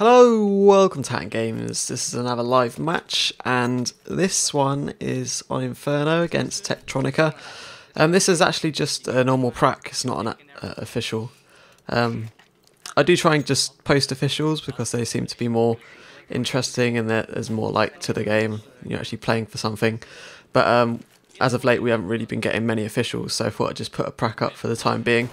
Hello, welcome to Hatton Games. This is another live match, and this one is on Inferno against Tektronica. This is actually just a normal prac, it's not an official. I do try and just post officials because they seem to be more interesting and there's more like to the game, you're actually playing for something. But as of late we haven't really been getting many officials, so I thought I'd just put a prac up for the time being.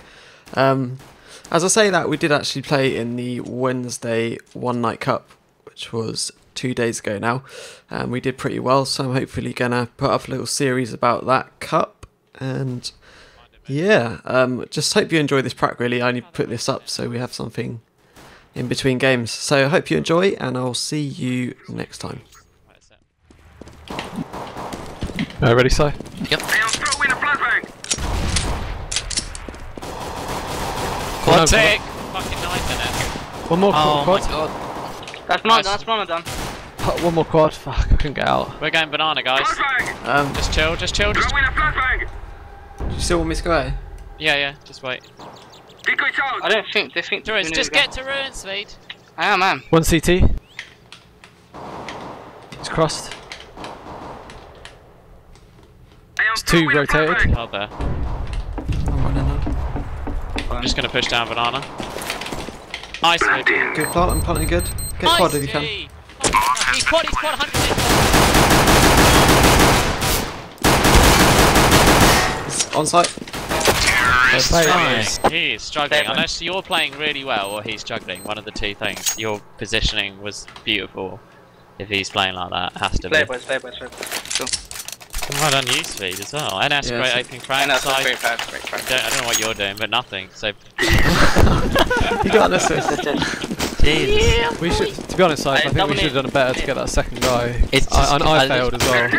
As I say that, we did actually play in the Wednesday One Night Cup, which was 2 days ago now, and we did pretty well, so I'm hopefully going to put up a little series about that cup, and yeah, just hope you enjoy this prac really. I only put this up so we have something in between games, so I hope you enjoy, and I'll see you next time. Ready, Si? Yep. One take! Fucking knife in it. One more quad. Oh my god. That's Ramadan. One more quad. Fuck, I couldn't get out. We're going banana, guys. Just chill. Do you still want me to go away? Yeah, just wait. I don't think they think there is. Just get to ruin speed. I am, man. One CT. It's crossed. It's two rotated. Oh, there. I'm just going to push down banana. Nice, dude. Good plant, I'm planting good. Get nice quad if you can. He's quad 100. It's on site. Nice. He is struggling. Unless you're playing really well or he's struggling, one of the two things. Your positioning was beautiful. If he's playing like that, it has to be. Play boys. Cool. Well done, you speed as well. And that's great opening frag. I don't know what you're doing, but nothing. So you got this. Jeez. We should, to be honest, I think we should have done better to get that second guy. It's just, and I failed as well.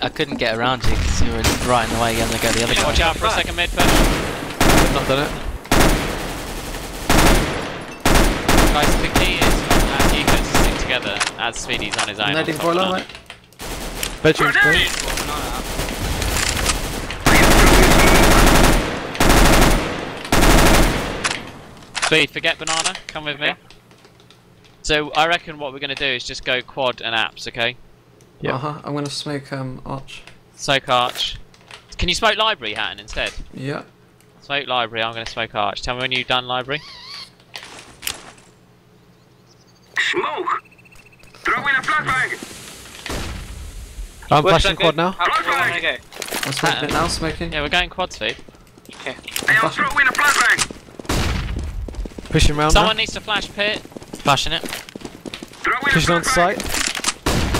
I couldn't get around you because you were right in the way. You're gonna go the other way. Watch out for a second mid first. I've not done it. Guys, the key is as you guys stick together as Speedy's on his own. No, didn't fall on it. Bet you. Speed, forget banana, come with me. So I reckon what we're going to do is just go quad and apps, okay? Yeah. I'm going to smoke arch. Smoke arch. Can you smoke library, Hatton, instead? Yeah. Smoke library, I'm going to smoke arch. Tell me when you've done library. Smoke! Throw in a flag bag! I'm flashing quad now. I'm smoking it now, smoking. Yeah, we're going quad speed. Okay. I'll throw in a flag bang. Pushing round. Someone needs to flash pit. Flashing it. Pushing on sight.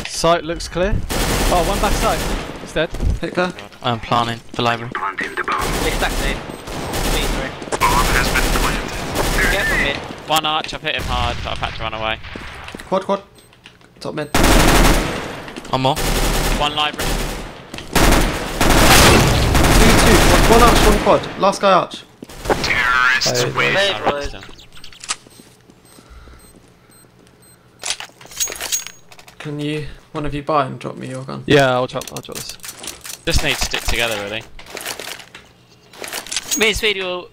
Sight looks clear. Oh, one back sight. It's dead. Hit there. I'm planning for library. Exactly. One arch, I've hit him hard, but I've had to run away. Quad. Top mid. One more. One library. 2-2. One arch, one quad. Last guy arch. Terrorists win. Can you, one of you, buy and drop me your gun? Yeah, I'll drop this. Just need to stick together, really. Me and Speedy will.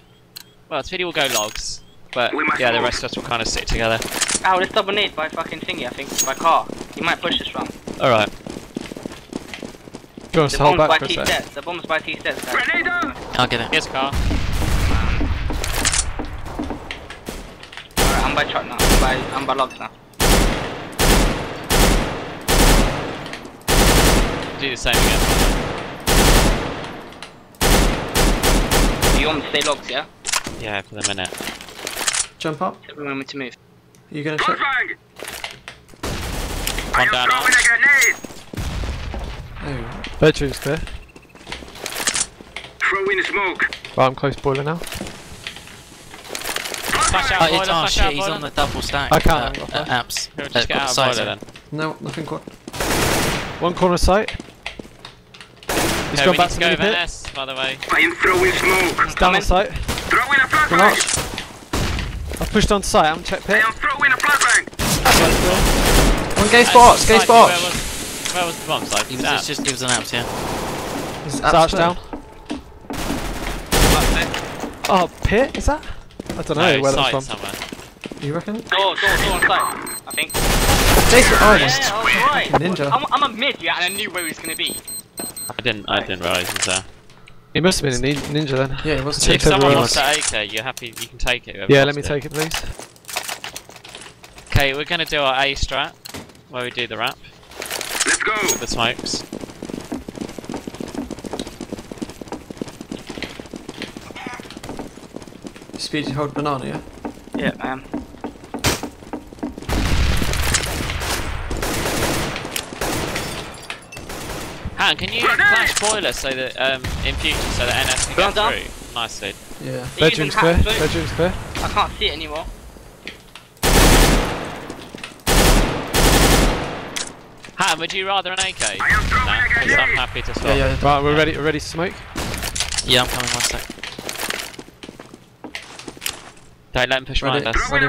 Well, Speedy will go logs, but yeah, the rest of us will kind of stick together. Ow, this double need by fucking thingy, I think, by car. You might push this round. Alright. The bomb's by T-steps, I'll get it. Here's a car. Alright, I'm by truck now. I'm by logs now. Do the same again. You want me to stay logs, yeah? Yeah, for the minute. Jump up. Remember to move. Are you gonna check? One down on. Bedroom's clear. Throw in the smoke. Right, I'm close boiler now. Flash out boiler, flash out boiler. He's on the double stack. I can't. Apps. Just get out of boiler then. No, nothing quite. One corner sight. He's gone back to the pit. By the way. I am throwing smoke. He's down on sight. Throw in a flag bank. I've pushed on sight. I'm check pit. I am throwing a flag bank. One gay spot. Where was the bomb site? It was an apps, yeah. Is arch down? Oh, pit? Is that? I don't know where that's from. Somewhere. Do you reckon? Door on sight, I think. Jason, oh, yeah, right. Ninja. I'm a mid, yeah, and I knew where he was gonna be. I didn't realise he was there. He must have been a ninja then. Yeah, it was. If someone lost that AK, you're happy, you can take it. Yeah, let me take it, please. Okay, we're gonna do our A strat, where we do the wrap. Let's go. With the smokes. Speed, hold banana, yeah. Yeah, I am. Hatton, can you flash boiler so that in future so that NS can go through? Nice, dude. Yeah. Bedroom's clear. Bedroom's clear. I can't see it anymore. Hatton, would you rather an AK? No, because I'm happy to swap. Yeah, yeah. Right, we're ready. Ready to smoke? Yeah, I'm coming. One sec. Don't let him push my desk. Ready.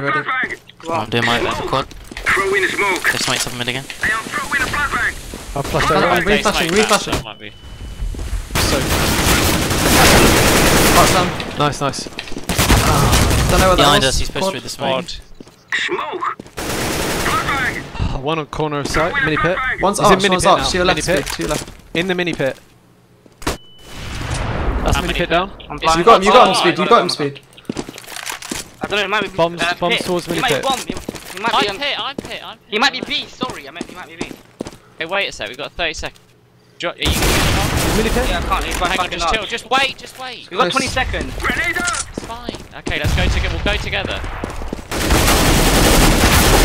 I'm doing my left quad. Throw in a smoke. Just smoke something mid again. I am throwing a blood bag. I'll flash over. Reflashing, reflashing. That might be. So. Oh, Sam. Nice, nice. Don't know what that was. Behind us, he's pushed through the smoke. Smoke. Blood bag. Oh, one on corner of sight. Mini pit. One's up. One's up. To your left. In the mini pit. That's mini pit down. You got him. You got him. Speed. You got him. Speed. I don't know, it might be bombs towards mini pit. I'm pit. He might be B, sorry, he might be B. Hey, wait a sec, we've got 30 seconds. Are you mini pit? Yeah, I can't, he's hang on, just chill, just wait, just wait. We've got 20 seconds. Grenade up! It's fine. Okay, let's go together, we'll go together.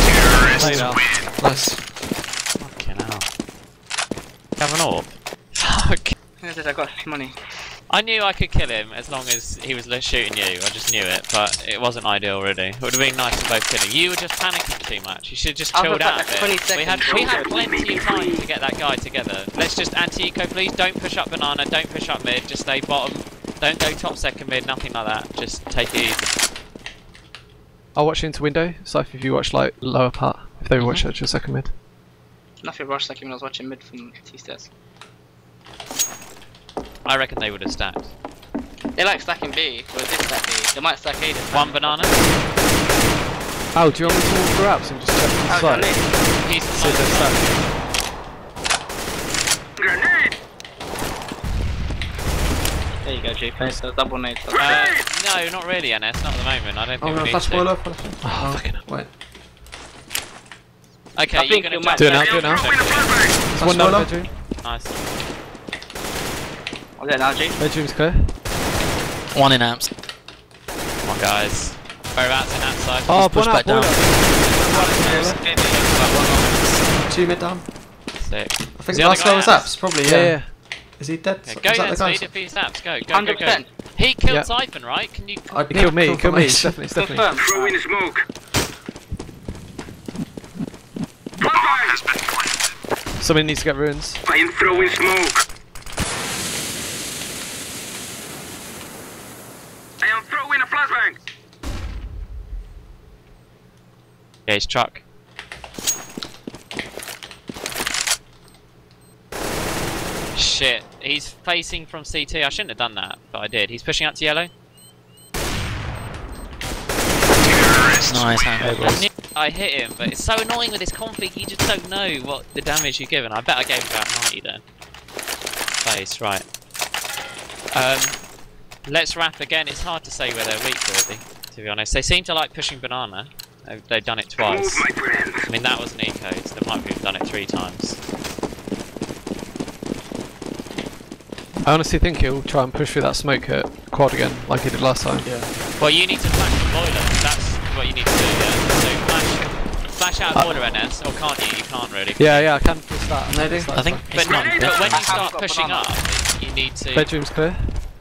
Terrorists win. Nice. Fucking hell. Have an orb. Fuck. I got money. I knew I could kill him as long as he was shooting you, I just knew it, but it wasn't ideal really. It would have been nice to both kill him. You were just panicking too much, you should have just chilled out a bit. We had plenty of time to get that guy together. Let's just anti-eco please, don't push up banana, don't push up mid, just stay bottom. Don't go top second mid, nothing like that, just take it easy. I'll watch into window, so if you watch like lower part, if they watch at your second mid. Nothing rushed second when I was watching mid from T-stairs. I reckon they would have stacked. They like stacking B, or this stack B. They might stack A. One banana. Oh, do you want me to walk grabs and just check the side? He's stacked. Grenade! There you go, G. Nice. Double nade. No, not really, NS. Not at the moment. I don't think we need to. Boiler, oh, fucking up. Wait. Okay, I you're going to do it now. Do it now. It's one down bedroom. Nice. I'll get an RG. Bedroom's clear. One in amps. Come on, guys. Whereabouts in outside. Oh, push back down. Two mid down. Sick. I think the last guy was apps, probably, yeah. Is he dead? Yeah, go then, speed if he's apps, go. He killed Siphon, right? Can you... He killed me, it's definitely. Throw in the smoke. Somebody needs to get ruins. I am throwing smoke. Yeah, he's truck. Shit, he's facing from CT. I shouldn't have done that, but I did. He's pushing out to yellow. Nice hand. I hit him, but it's so annoying with this config. You just don't know what the damage you're given. I bet I gave him about 90 then. Face, right. Let's wrap again. It's hard to say where they're weak really, to be honest. They seem to like pushing banana. They've done it twice. I mean, that was an eco, so they might have done it 3 times. I honestly think he'll try and push through that smoke at quad again, like he did last time. Yeah. Well, you need to flash the boiler, that's what you need to do, yeah. So flash out of boiler, NS, or can't you? You can't really. Yeah, I can push that. I think, but when you start pushing up, you need to... Bedroom's clear.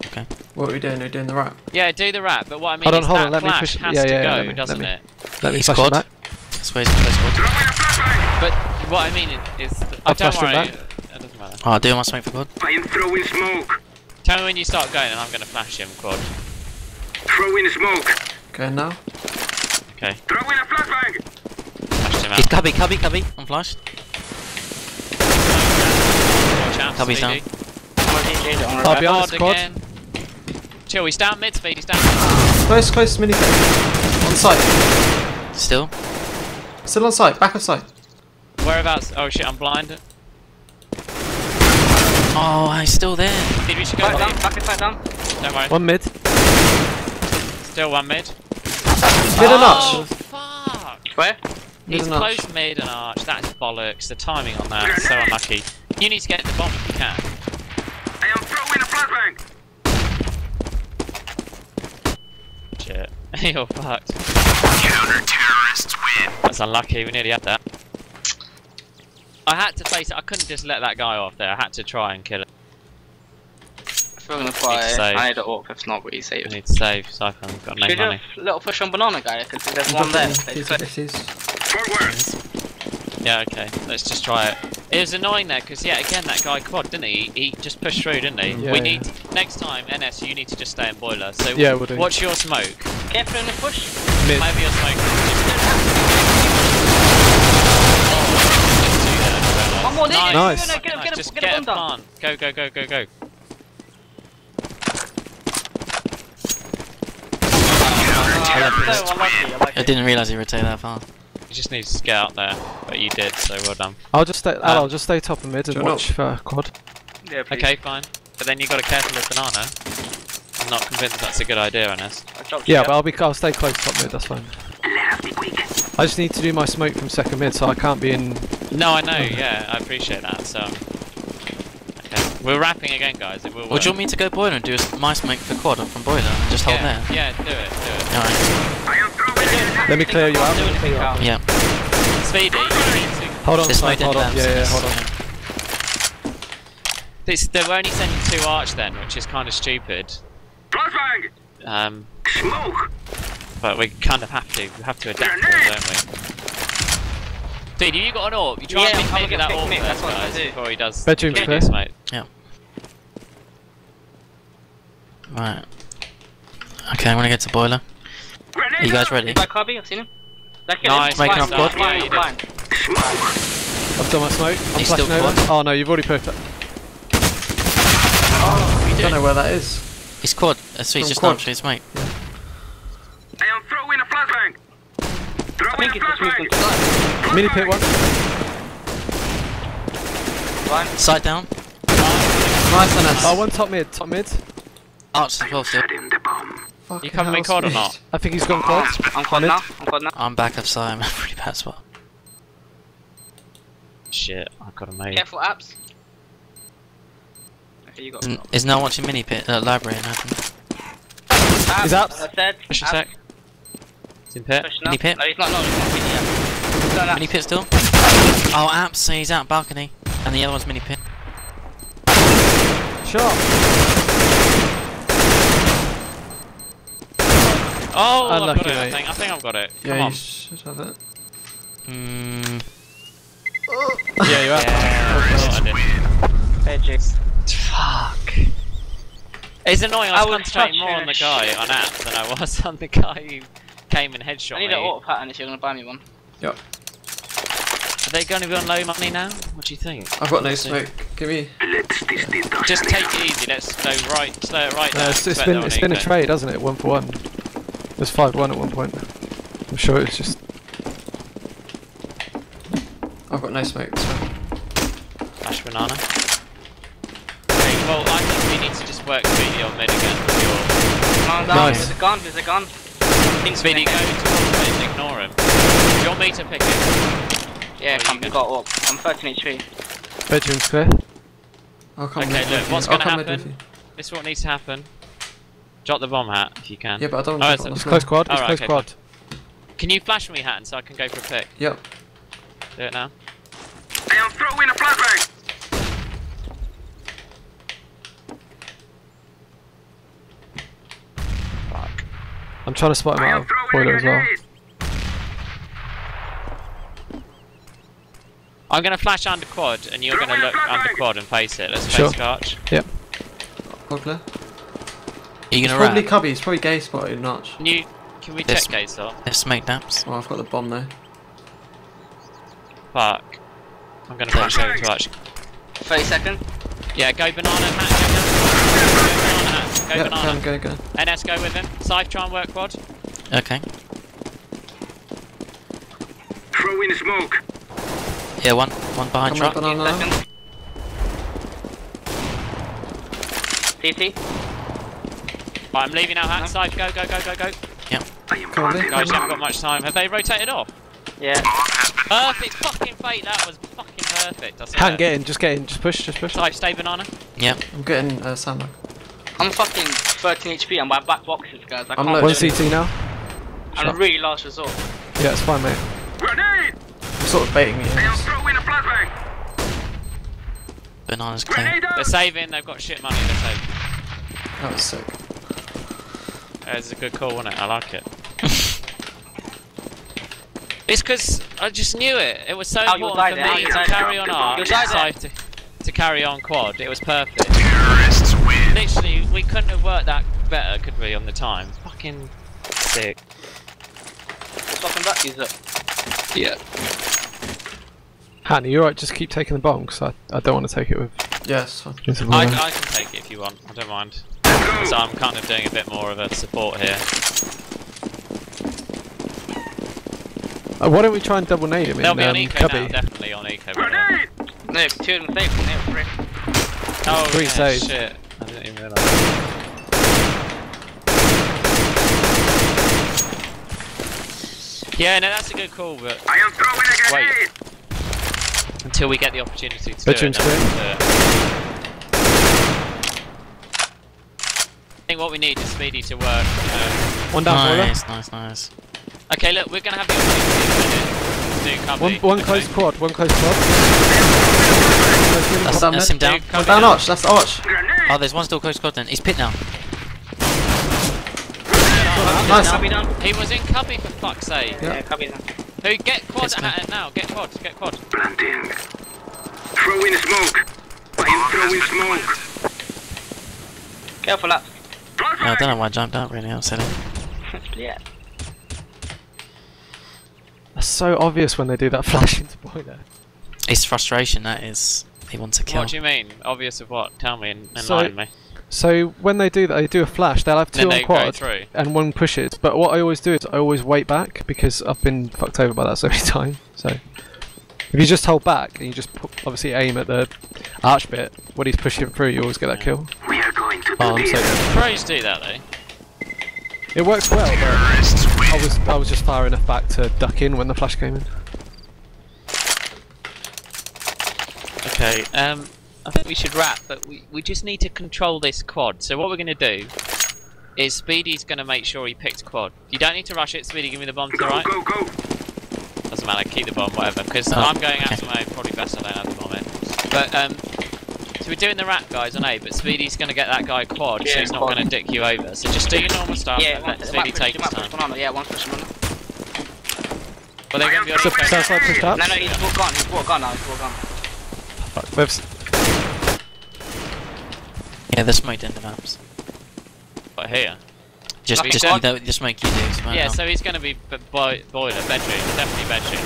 Okay. What are we doing? Are we doing the wrap? Yeah, do the wrap, but what I mean is that flash has to go, doesn't it? Let me flash him back. That's where he's supposed to go. But what I mean is... I don't worry. That doesn't matter. Oh, I'll do my smoke for quad. I am throwing smoke. Tell me when you start going and I'm going to flash him, quad. Throw in smoke. Go now. Okay. Throw in a flag bag. Flashed him out. He's cubby. I'm flashed. Cubby's down. I'll be honest, quad. Chill, he's down mid speed, he's down. Close mini pit. On site. Still? Still on sight, back of sight. Whereabouts? Oh shit, I'm blind. Oh, I'm still there. Dude, we should go down, back inside down. Don't worry. One mid. Still one mid. Mid and arch. Oh, fuck. Where? He's close mid and arch. That is bollocks. The timing on that is so unlucky. You need to get the bomb if you can. I am throwing a flashbang. Shit. You're fucked. Counter-terrorists win. That's unlucky. We nearly had that. I had to face it. I couldn't just let that guy off there. I had to try and kill it. If we're gonna fight, I need to AWP. That's not what you saved. I need to save. Cypher, I've got no money. Should we do a little push on banana guy? I can see there's one there. Yeah, okay. Let's just try it. It was annoying there because, yeah, again, that guy quad, didn't he? He just pushed through, didn't he? Yeah, we need, next time, NS, you need to just stay in boiler. So, yeah, we'll do. What's your smoke? Careful in the push. Maybe your smoke. Oh, one more, nice. No, get him, get him, just get him on. Go, go, go, go, go. I didn't realise he would take that far. You just need to get out there, but you did, so well done. I'll just stay. I'll just stay top and mid and watch for quad. Yeah, please. Okay, fine. But then you got to careful with banana. I'm not convinced that's a good idea, Anas. Yeah, but I'll stay close top mid. That's fine. I just need to do my smoke from second mid, so I can't be in. No, I know. Yeah, I appreciate that. So, okay, we're wrapping again, guys. It will work. Would you want me to go boiler and do my smoke for quad up from boiler and just hold there? Yeah, do it. Do it. All right. Let me clear you out. Yeah. Speedy, hold on, hold on. Yeah, yeah, hold on. This, they were only sending two arch then, which is kind of stupid. Smoke. But we kind of have to. We have to adapt, don't we? Dude, you got an AWP. You try and get that AWP first, guys, before he does. Bedroom's clear, mate. Yeah. Right. Okay, I'm gonna get to boiler. Are you guys ready? I've seen him. Nice, making up quad. I've done my smoke. I'm flashing over. Oh no, you've already poked that. Oh, I don't know where that is. It's quad. So he's just not his mate. Yeah. I am throwing a flashbang. Throwing a flashbang. Mini pit one. Side down. Nice on us. Oh, one top mid. Top mid. Arch to the close. You coming in quad or not? I think he's gone quad. I'm quad now. I'm back up side. I'm at a pretty bad spot. Shit, I've got a mate. Careful, apps. Okay, you got is now watching mini pit library and apps. He's apps. I said, push a sec. He's in pit. Mini pit. No, he's not long. He's not mini pit still. Oh, apps. He's out balcony, and the other one's mini pit. Sure. Oh, I've got it, I think I've got it. Come on. You should have it. Yeah, you have. I did. Fuck. It's annoying, I was concentrating more on the guy on app than I was on the guy who came and headshot me. I need an auto pattern if you're going to buy me one. Yep. Are they going to be on low money now? What do you think? I've got no smoke. Give me. Just take it easy, let's go right, slow it right down. It's been a trade, hasn't it? One for one. It was 5-1 at one point. I'm sure it's just. I've got no smoke. Flash banana. Okay, well, I think we need to just work Speedy on mid again. Nice. There's a gun, Speedy, go towards him and ignore him. Do you want me to pick it? Yeah, I got up. I'm 13 HP. Bedroom's clear. Okay, look, what's going to happen? This is what needs to happen. Drop the bomb, Hat, if you can. Yeah, but I don't want to. It's close quad, it's close quad. Can you flash me, Hatton, so I can go for a pick? Yep. Do it now. I am throwing a flashbang! Fuck. I'm trying to spot him out of boiler as well. I'm going to flash under quad, and you're going to look under quad and face it. Let's face Arch. Yep. Quad clear. He's probably cubby, he's probably gay spotted, Notch. Can we check gay spot? Let's make naps. Oh, I've got the bomb there. Fuck. I'm gonna flash over to Arch. 30 seconds. Yeah, go banana, Matt. Go banana. Go banana. Go, go. NS, go with him. Scythe, try and work quad. Okay. Throw in smoke. Yeah, one behind truck. TT. Right, I'm leaving now, Hatton side. Go, go, go, go, go. Yep. Guys, you haven't got much time. Have they rotated off? Yeah. Perfect fucking fate, that was fucking perfect. Can't get in, just get in. Just push, just push. Type, stay banana. Yeah. I'm getting sandbag. I'm fucking 13 HP, I'm by back boxes, guys. I can't. One CT now. And a really last resort. Yeah, it's fine, mate. Grenade! You're sort of baiting me. Banana's clean. They're saving, they've got shit money, they're saving. That was sick. It's a good call, wasn't it? I like it. It's because I just knew it. It was so important for me to carry on arc, to carry on quad. It was perfect. Terrorists win. Literally, we couldn't have worked that better, could we, on the time? Fucking sick. Fucking back, is it? Yeah. Hatton, you're right. Just keep taking the bomb, because I don't want to take it with. Yes. I can take it if you want. I don't mind. So I'm kind of doing a bit more of a support here. Why don't we try and double nade him? They'll be on eco now, definitely on eco. Grenade! No, two of them safe, and they have three. Oh, three saves. Shit. I didn't even realise. Yeah, no, that's a good call, but I am throwing a grenade. Wait until we get the opportunity to do it. I think what we need is Speedy to work. One down, nice, nice, nice. Okay, look, we're gonna have the opportunity to do cover. One close quad, one close quad. That's him down. One down arch, that's arch. Oh, there's one still close quad then. He's pit now. Nice. He was in cubby for fuck's sake. Yeah, cubby now. Who get quad at it now? Get quad, get quad. Planting. Throw in smoke. Throw in smoke. Careful up. I don't know why I jumped out really, I'm silly. Yeah. That's so obvious when they do that flash into boiler. It's frustration, that is. He wants to kill. What do you mean? Obvious of what? Tell me and enlighten me. So when they do that, they do a flash, they'll have two on quad and one pushes. But what I always do is I always wait back, because I've been fucked over by that so many times. So if you just hold back and you just obviously aim at the arch bit, when he's pushing through you always get that kill. Oh, I'm so good. Praise do that though. It works well, but I was just far enough back to duck in when the flash came in. Okay, I think we should wrap, but we just need to control this quad. So what we're going to do is Speedy's going to make sure he picks quad. You don't need to rush it, Speedy. Give me the bomb to the right. Go, go, go. Doesn't matter. Keep the bomb, whatever. Because I'm going out to my probably best. I don't have the bomb in. But so we're doing the wrap, guys, on A, but Speedy's going to get that guy quad, so he's not going to dick you over. So just do your normal stuff and let Speedy take his time. One push him on. Well, they're going to be on the side. No, no, he's all gone. He's all gone now. He's all gone. Fuck, whips. Yeah, this might end the maps. But here. Just make you do it. Yeah, so he's going to be boiler, bedroom, definitely bedroom.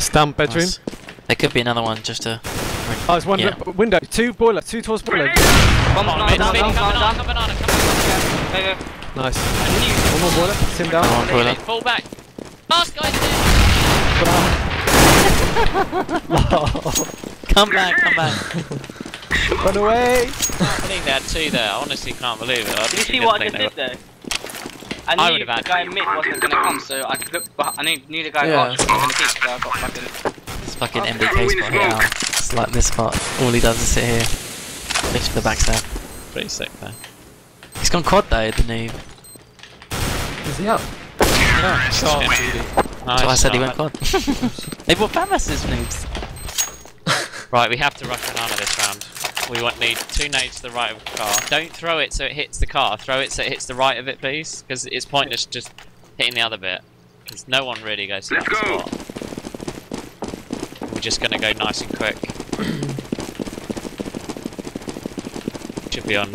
Stamp bedroom. Nice. There could be another one just to... Oh, there's one window, two boiler, two towards boiler. One more banana, come banana, come on. Nice. One more boiler, it's him down. One more boiler. Fall back. Last guy. Come back, come back. Run away. I think they had two there, I honestly can't believe it. Did you see what I just did there? I knew the guy mid wasn't going to come, so I could look behind. I knew the guy was going to keep, so I got fucking... This fucking MBK spot here now. Like this part, all he does is sit here. Lift the backstab. Pretty sick there. He's gone quad though, the noob. Is he up? Yeah, he's on. Nice. So I said he went quad. They bought Famas as noobs. Right, we have to rush banana this round. We need two nades to the right of the car. Don't throw it so it hits the car, throw it so it hits the right of it, please. Because it's pointless just hitting the other bit. Because no one really goes to that spot. We're just going to go nice and quick. Should be on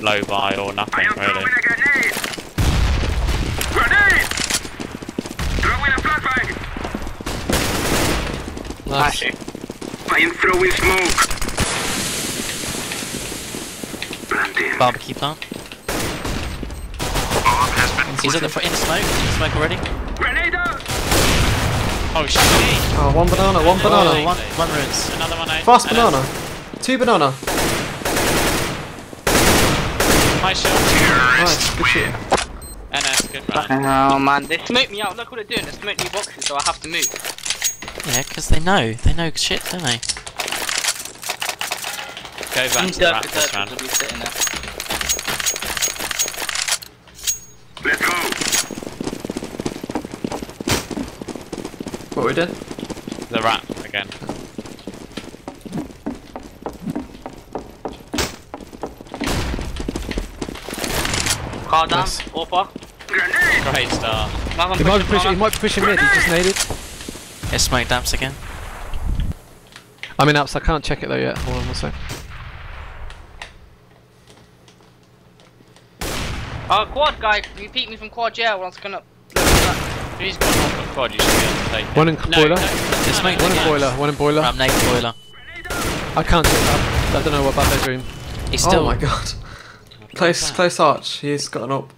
low buy or nothing really. Grenade! Grenade! Throw in a flashbang! Nice. I am throwing smoke. Planting. Barbecue plant. He's in the smoke already. Grenade out! Oh shit. Oh, one banana, one banana. Oh, one runes. Another one. Fast banana. Two banana. My shield. Nice, good shit. NS, good man. Oh man, they smoked me out. Look what they're doing. They smoked me boxes, so I have to move. Yeah, because they know shit, don't they? Go back to the rat this round. Let's go! What we did? The rat again. Car down, nice. Orpa. Great start. He might be pushing mid, he just naded. It's smoked Amps again. I'm in Amps, I can't check it though yet. Hold on one sec. Quad guy, you peeked me from quad jail. I was gonna. He's got one from quad, you should be able to take. One in boiler. One in boiler. I'm naked boiler. I can't do that. I don't know what about their dream. He's still. Oh my god. Close arch. He's got an up.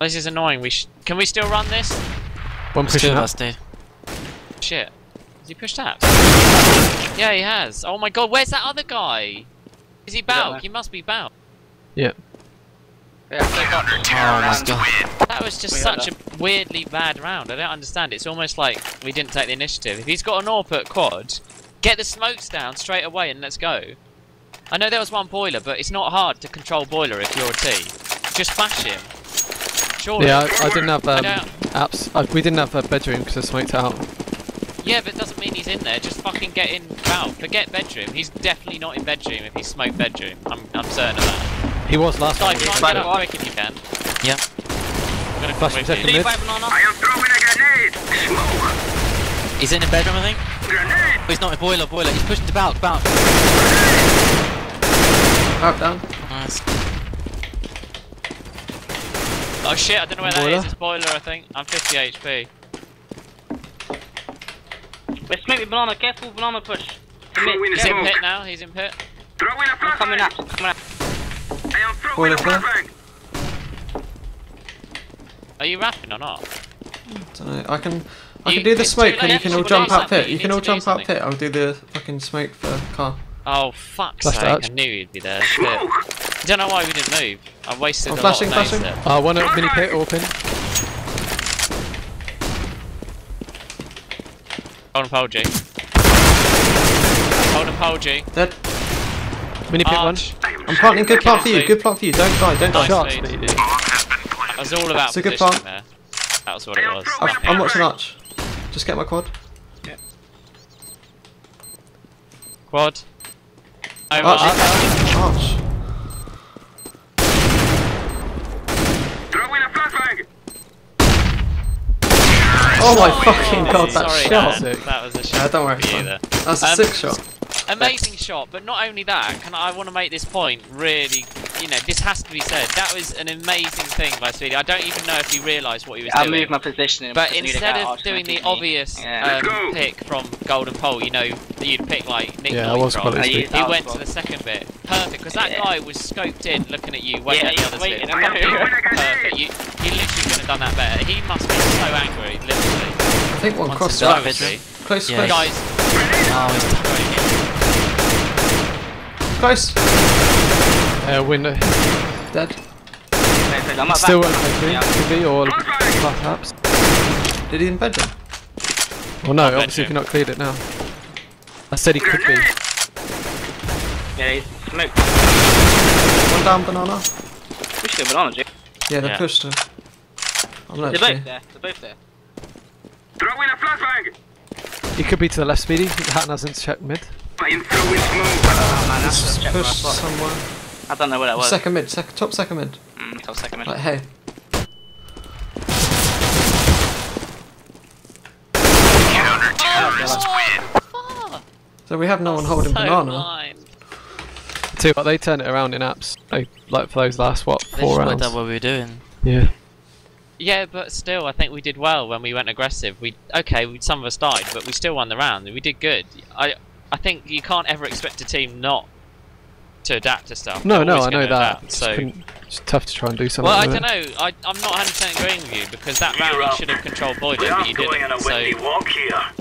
This is annoying. Can we still run this? One push us, dude. Shit. Has he pushed that? Yeah, he has. Oh my god, where's that other guy? Is he Balk? He must be Balk. Yeah. Yeah, that was just such a weirdly bad round. I don't understand. It's almost like we didn't take the initiative. If he's got an AWP at quad, get the smokes down straight away and let's go. I know there was one boiler, but it's not hard to control boiler if you're a T. Just bash him. Surely. Yeah, I didn't have apps. We didn't have a bedroom because I smoked out. Yeah, but it doesn't mean he's in there. Just fucking get in out. Forget bedroom. He's definitely not in bedroom if he smoked bedroom. I'm certain of that. He was last time. Try to break if you can. Yeah. I'm gonna flash him second mid. I am throwing a grenade! Smoke! He's in the bedroom, I think. Grenade! He's not in boiler, boiler. He's pushing to Balk, Balk. Balk down. Nice. Oh shit, I don't know where that is. It's boiler, I think. I'm 50 HP. We're smoking banana. Careful, banana push. He's in pit now. He's in pit. Throw in a flash. Coming up. Coming up. Boiler flag. Are you rapping or not? I don't know. I can do the smoke and you can all jump out pit. You can all jump out pit. I'll do the fucking smoke for car. Oh fuck's sake! I knew you'd be there. I don't know why we didn't move. I wasted a lot of time there. Ah, one up mini pit open. Hold and pole G. Hold and pole G. Dead. Mini pit one. I'm planting good plot for you, good plot for you. Don't die, don't die. That was all about position there. That was what it was. I'm watching arch. Just get my quad. Yeah. Quad. Over arch. Throw in a flag. Oh my fucking god, that shot. That was a shot. Don't worry, that's a sick shot. Amazing shot, but not only that, I want to make this point really, this has to be said. That was an amazing thing by Speedy. I don't even know if he realised what he was doing. I moved my position. But instead of doing the obvious pick from Golden Pole, you'd pick like Nick Noitron. He went to the second bit. Perfect, because that guy was scoped in looking at you waiting at the other bit. Perfect. He literally couldn't have done that better. He must be so angry, literally. I think one crossed out. Close, guys. Close! Window. Dead. Still won't take to be all flat apps. Did he embed them? Well no, obviously if you're not cleared it now. I said he could be. Yeah, he's smoked. One down banana. Push the banana, Jake. Yeah, they pushed him. They're both there, they're both there. Throw in a flashbang! He could be to the left, Speedy. Hatton hasn't checked mid. I don't know what that was. Second mid, top second mid. Top second mid. Like, hey. Oh, so we have no one holding banana. Blind. Too, but they turned it around in apps. Like for those last four rounds. That's what we were doing. Yeah. Yeah, but still, I think we did well when we went aggressive. Some of us died, but we still won the round. We did good. I think you can't ever expect a team not to adapt to stuff. No, I know that. It's tough to try and do something. Well, I don't know. I'm not 100% agreeing with you, because that round should have controlled Boyden, but you didn't. So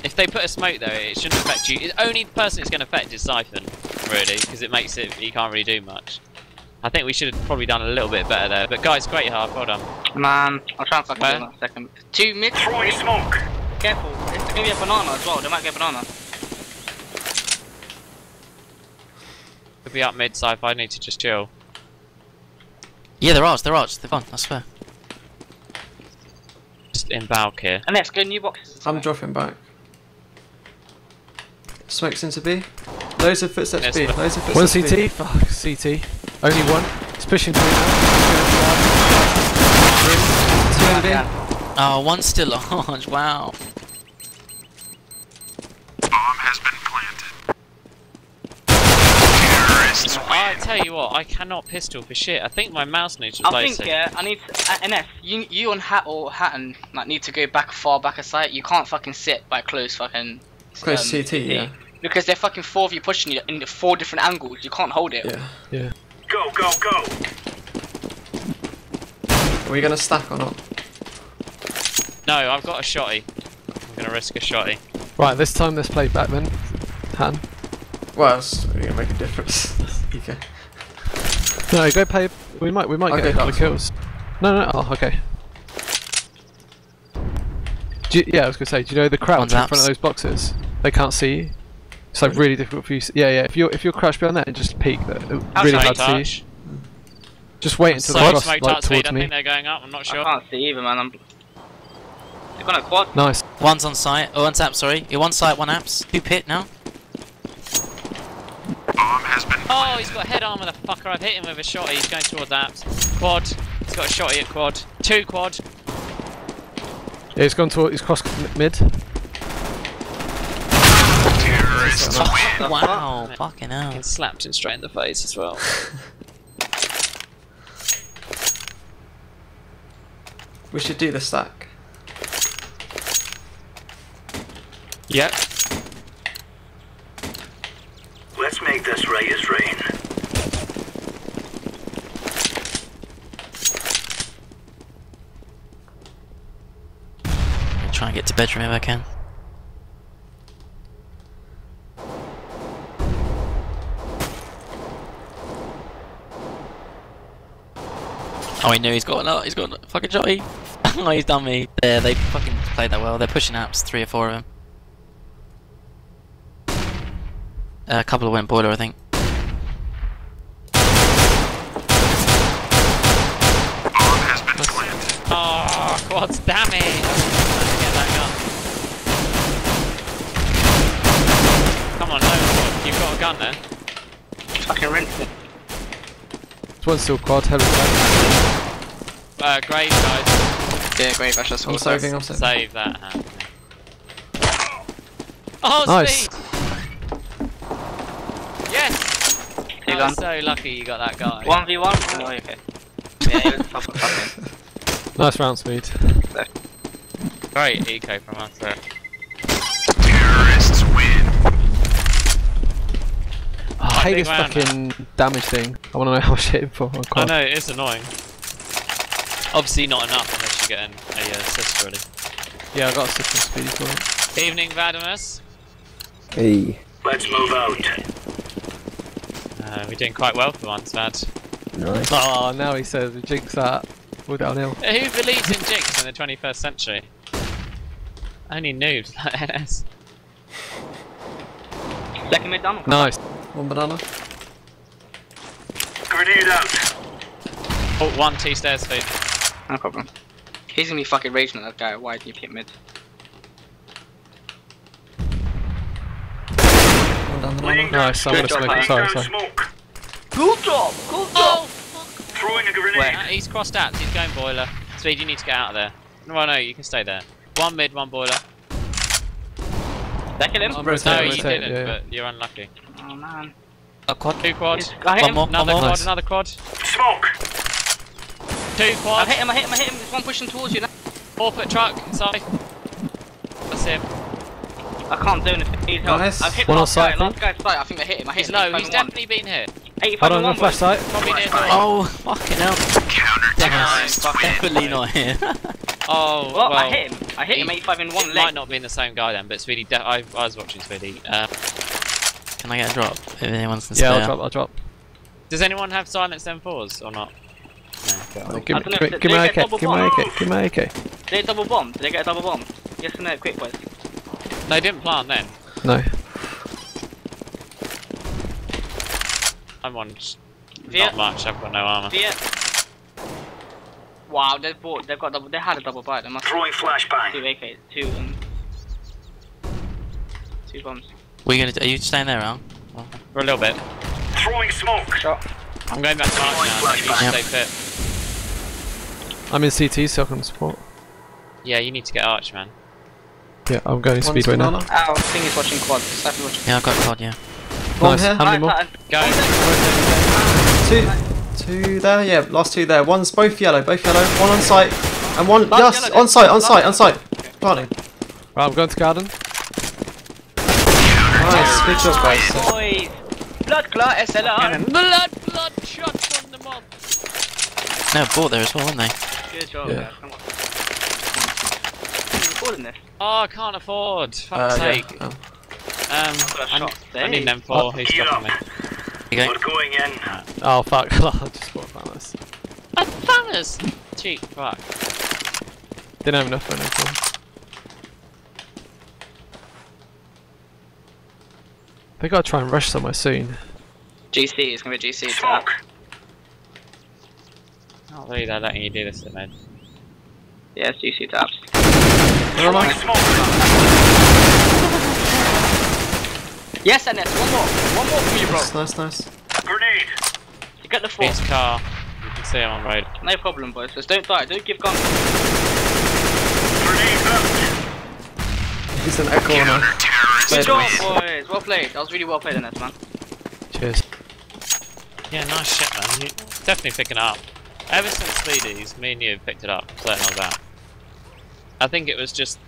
if they put a smoke though, it shouldn't affect you. The only person it's going to affect is Siphon, really, because it makes it you can't really do much. I think we should have probably done a little bit better there. But guys, great half, well done. Man, I'll try and suck in a second. Two mid. Throwing smoke. Careful, it's going to be a banana as well. They might get a banana. Could be up mid, Siph. I need to just chill. Yeah, they're ours, they've gone, I swear. Just in Valk here. And let's go new boxes. I'm dropping back. Smokes into B. Loads of footsteps B, loads of footsteps B. One CT, fuck, CT. Only one. It's pushing through now. Two in B. Oh, one's still large, wow. Bomb has been planted. I tell you what, I cannot pistol for shit. I think my mouse needs replacing. I think I need NF. You and Hatton like need to go back far back a sight. You can't fucking sit by close CT, yeah. Because they're fucking four of you pushing you in four different angles. You can't hold it. Yeah, yeah. Go, go, go. Are we gonna stack or not? No, I've got a shotty. I'm gonna risk a shotty. Right, this time let's play back then. Hatton. Well, it's gonna make a difference. Okay. No, go play. We might get a couple of kills. No, no. Oh, okay. Yeah, I was gonna say. Do you know the crouch in front of those boxes? They can't see you. It's like really difficult for you. Yeah, yeah. If you're crouched behind that, and just peek. Really hard to see. Just wait until they cross like towards me. I think they're going up. I'm not sure. I can't see either, man. They've got a quad. Nice. One's on site. Oh, one's up. Sorry. You're one site, one apps. Two pit now. Oh, he's got head armor, the fucker. I've hit him with a shotty. He's going toward that. Quad. He's got a shotty at quad. Two quad. Yeah, he's gone toward. He's crossed mid. Terrorists. Oh, wow. Fucking hell. Fucking slapped him straight in the face as well. We should do the stack. Yep. Let's make this right as rain. I'll try and get to bedroom if I can. Oh, he knew he's got a fucking shot. Oh, he's done me. Yeah, they fucking played that well. They're pushing apps, three or four of them. A couple of went boiler, I think. Oh, quads, damn it! I was trying to get that gun. Come on, no, you've got a gun there. Fucking rinse it. One's still quad, hell of a grave, guys. Yeah, grave, that's just all saving. Save that hand. Oh, nice. Speed! I'm so lucky you got that guy. 1v1? Oh, okay. Yeah, it was proper. Nice round, Speed. Great eco from us there. Terrorists win! Oh, I hate this fucking damage thing. I want to know how much hitting for. I know, it's annoying. Obviously not enough unless you get an assist ready. Yeah, I got assist from Speed for it. Evening, Vadimus. Hey. Let's move out. We're doing quite well for once, Vad. Nice. Oh, now he says we jinx that. We're downhill. Who believes in jinx in the 21st century? Only noobs like NS. Second mid down. Nice. One banana. Grenade out. Oh, one, two stairs, food. No problem. He's gonna be fucking raging at that guy. Why do you hit mid? Nice, I'm gonna smoke. Sorry. Good job! Good job! Oh, fuck. Throwing a grenade. He's crossed out, he's going boiler. Speed, you need to get out of there. No, no, you can stay there. One mid, one boiler. That kill him? No, you didn't, but you're unlucky. Oh man. A quad. Two quads. Another quad. Smoke! Two quads. I hit him. There's one pushing towards you now. 4 foot truck, inside. That's him. I can't do anything. He's nice. I've hit one last guy. Last guy's sight. I think I hit him. I hit him. No, he's definitely been hit. Hold on, one flashlight. Oh, fucking hell. Counter terrorists. Definitely not here. Oh, well, I hit him. I hit him 85 in one leg. It might not be the same guy then, but Speedy, I was watching Speedy. Can I get a drop? If anyone's gonna I'll drop. Does anyone have silence M4s or not? No, give me AK. Did they double bomb? Did they get a double bomb? Yes or no, quick boys. They didn't plant then. No. I'm on not much, I've got no armour. Wow, they've bought, they've got double, they had a double buy, they must throwing flashbang. Two AKs, two bombs. We're gonna are you staying there, Al? For a little bit. Throwing smoke. Shot. I'm going back to now, stay fit. I'm in CT, so I can support. Yeah, you need to get Arch, man. Yeah, I'm going Speedway now. Ow, thing is watching quad. Yeah, I've got quad, yeah. Nice. How many more? Go. Two there, yeah, last two there. One's both yellow, one on site. And one, yes, on site, on site, on site. Right, I'm going to garden. Nice, good job guys. Blood clot, SLR. Blood shots on the mob. They were bought there as well, weren't they? Good job, guys. Come on. Are you recording this? Oh, I can't afford. Fuck's sake. I need an M4, he's dropping me. Okay. We're going in. Oh fuck, I just bought a Thanos. A Thanos? Cheap, fuck. Didn't have enough for an M4. They gotta try and rush somewhere soon. GC, it's gonna be GC. Fuck. I don't believe they're letting you do this at med. Yeah, it's GC taps. Where am I? Yes, NS, one more for you, bro. Nice, nice. Grenade. You got the four. His car. You can see him on road. No problem, boys. Just don't die. Don't give guns. Grenade up. He's an echo on us. Good job, boys. Well played. That was really well played, NS, man. Cheers. Yeah, nice shit, man. You're definitely picking it up. Ever since Speedies, me and you have picked it up. Certain of that. I think it was just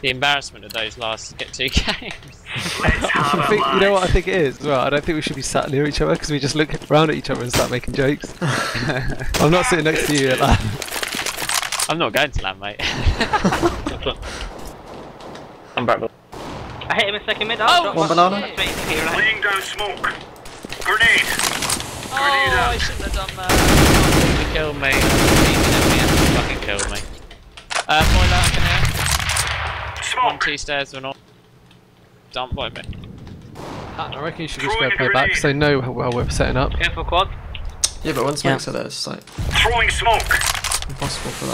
the embarrassment of those last two games. You know what I think it is? Well, I don't think we should be sat near each other because we just look around at each other and start making jokes. I'm not sitting next to you at LAN. I'm not going to LAN, mate. I'm back. I hit him in second mid. Oh, one banana. Laying down smoke. Grenade. Oh, grenade out. I shouldn't have done that. You killed me. You fucking killed me. Boiler up in here. Smoke. One, two stairs, one off. Dump by me. I reckon you should just go play back because they know how well we're setting up. Careful quad. Yeah, but once Max are there, it's like throwing smoke. Impossible for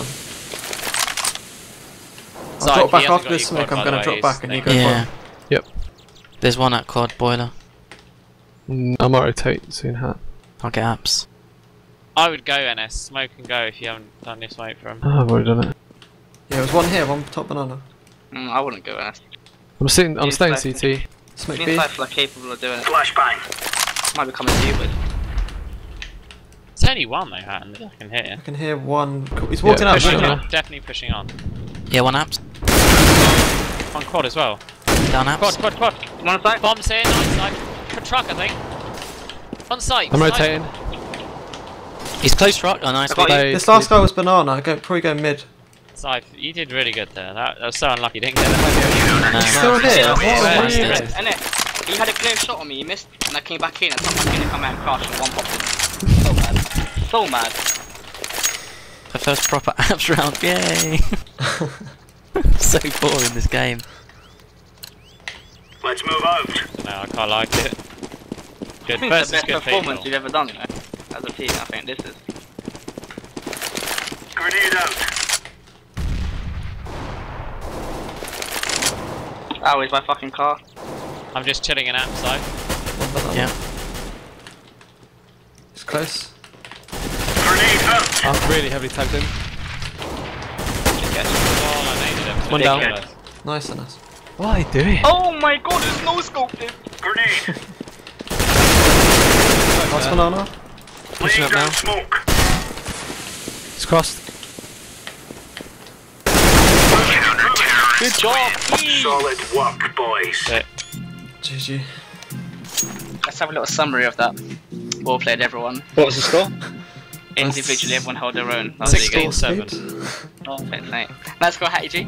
them. So I'll drop back after this smoke. I'm gonna drop back and you go quad. Yep. There's one at quad boiler. I might rotate soon, Hat. I'll get apps. I would go NS smoke and go if you haven't done this smoke for him. Oh, I've already done it. Yeah, there's one here, one top banana. I wouldn't go NS. I'm staying CT. Smoke B. Are capable of doing it. Flashbang. Might be coming to you, but it's only one though, Hatton. I can hear. I can hear one. He's walking up. Definitely pushing on. Yeah, one apps. One quad as well. Down apps. Quad. One on site. Bombs here. Nice side. Truck, I think. On site. I'm rotating. He's close truck. Oh, nice. This last guy was banana. I probably go mid. You did really good there. That was so unlucky. You didn't get it. He's still here. He had a clear shot on me. He missed, and I came back in. And someone came to come out and crash and one popped in. So mad. So mad. The first proper apps round. Yay! So boring this game. Let's move out. No, I quite liked it. Good. First is good. It's the best performance we've ever done, you know, as a team. I think this is. Grenade out. Oh, is my fucking car. I'm just chilling in app side. Yeah. It's close. Grenade up! I'm really heavily tagged in. One down. Nice on us. What are they doing? Oh my god, there's no scope there! Grenade! Last banana. Pushing up now. Smoke. It's crossed. Good job! Solid work, boys. Okay. GG. Let's have a little summary of that. Well played, everyone. What was the score? Individually, everyone held their own. 16-7. Perfect, mate. Let's go, Hattie G.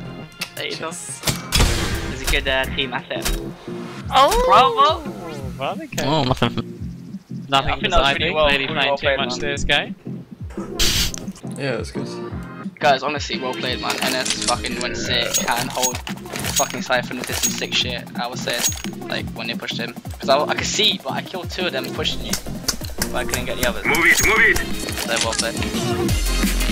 There you go. There's a good team asset. Oh! Bravo! Well, okay. Oh, nothing for I think well, lady playing well too much to this game. Yeah, that's good. Guys, honestly, well played, man. NS fucking went sick, can hold fucking Siphon and did some sick shit, I was saying, like, when they pushed him. Because I could see, but I killed two of them pushing you. But I couldn't get the others. Move it, move it! They're well played.